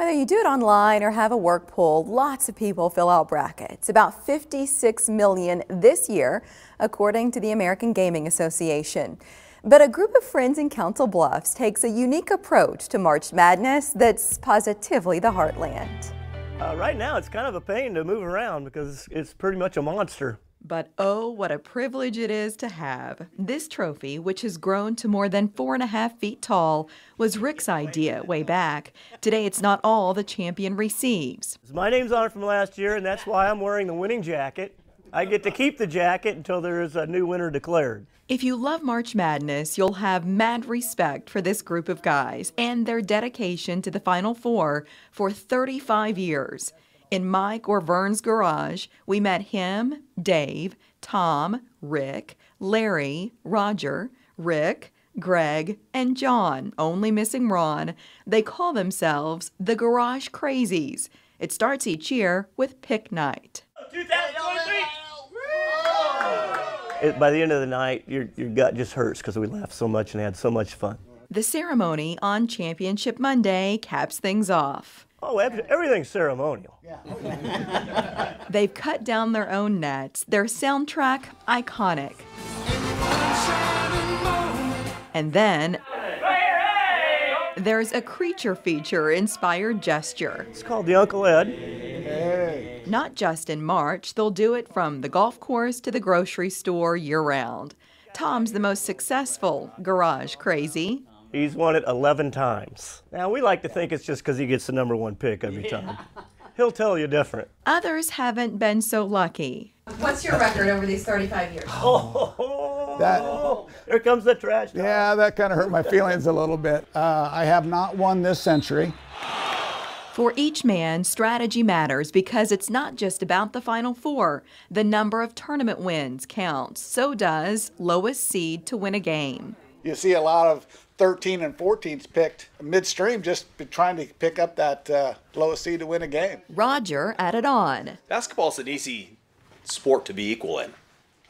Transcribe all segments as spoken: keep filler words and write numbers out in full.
Whether you do it online or have a work pool, lots of people fill out brackets. About fifty-six million this year, according to the American Gaming Association. But a group of friends in Council Bluffs takes a unique approach to March Madness that's positively the heartland. Uh, right now, it's kind of a pain to move around because it's pretty much a monster. But oh, what a privilege it is to have. This trophy, which has grown to more than four and a half feet tall, was Rick's idea way back. Today, it's not all the champion receives. My name's on it from last year, and that's why I'm wearing the winning jacket. I get to keep the jacket until there is a new winner declared. If you love March Madness, you'll have mad respect for this group of guys and their dedication to the Final Four for thirty-five years. In Mike or Vern's garage, we met him, Dave, Tom, Rick, Larry, Roger, Rick, Greg, and John, only missing Ron. They call themselves the Garage Crazies. It starts each year with pick night. It, by the end of the night, your, your gut just hurts because we laughed so much and had so much fun. The ceremony on Championship Monday caps things off. Oh, everything's ceremonial. Yeah. They've cut down their own nets. Their soundtrack, iconic. And then there's a creature feature-inspired gesture. It's called the Uncle Ed. Hey. Not just in March, they'll do it from the golf course to the grocery store year-round. Tom's the most successful Garage Crazy. He's won it eleven times. Now, we like to think it's just because he gets the number one pick every time. Yeah. He'll tell you different. Others haven't been so lucky. What's your record over these thirty-five years? Oh, that, there comes the trash talk. Yeah, that kind of hurt my feelings a little bit. Uh, I have not won this century. For each man, strategy matters because it's not just about the Final Four. The number of tournament wins counts. So does lowest seed to win a game. You see a lot of thirteen and fourteens picked midstream, just trying to pick up that uh, lowest seed to win a game. Roger added on. Basketball's an easy sport to be equal in.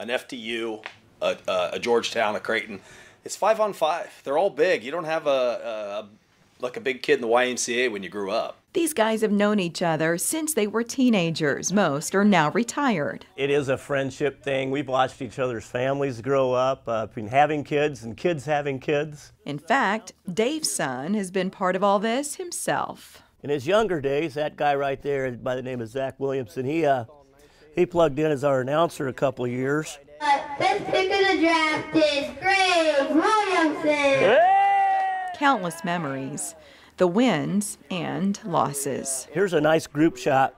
An F D U, a, a Georgetown, a Creighton. It's five on five. They're all big. You don't have a, a like a big kid in the Y M C A when you grew up. These guys have known each other since they were teenagers. Most are now retired. It is a friendship thing. We've watched each other's families grow up, uh, been having kids and kids having kids. In fact, Dave's son has been part of all this himself. In his younger days, that guy right there by the name of Zach Williamson, he, uh, he plugged in as our announcer a couple of years. Uh, best pick of the draft is Greg Williamson. Hey! Countless memories. The wins and losses. Here's a nice group shot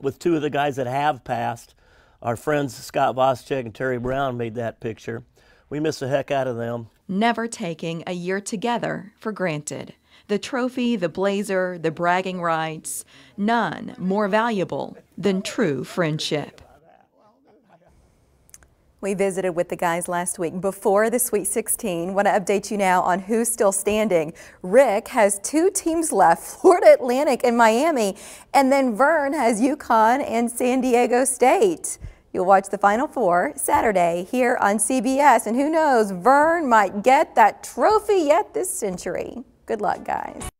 with two of the guys that have passed. Our friends Scott Voschek and Terry Brown made that picture. We miss the heck out of them. Never taking a year together for granted. The trophy, the blazer, the bragging rights, none more valuable than true friendship. We visited with the guys last week before the Sweet sixteen. Want to update you now on who's still standing. Rick has two teams left, Florida Atlantic and Miami, and then Vern has UConn and San Diego State. You'll watch the Final Four Saturday here on C B S, and who knows, Vern might get that trophy yet this century. Good luck, guys.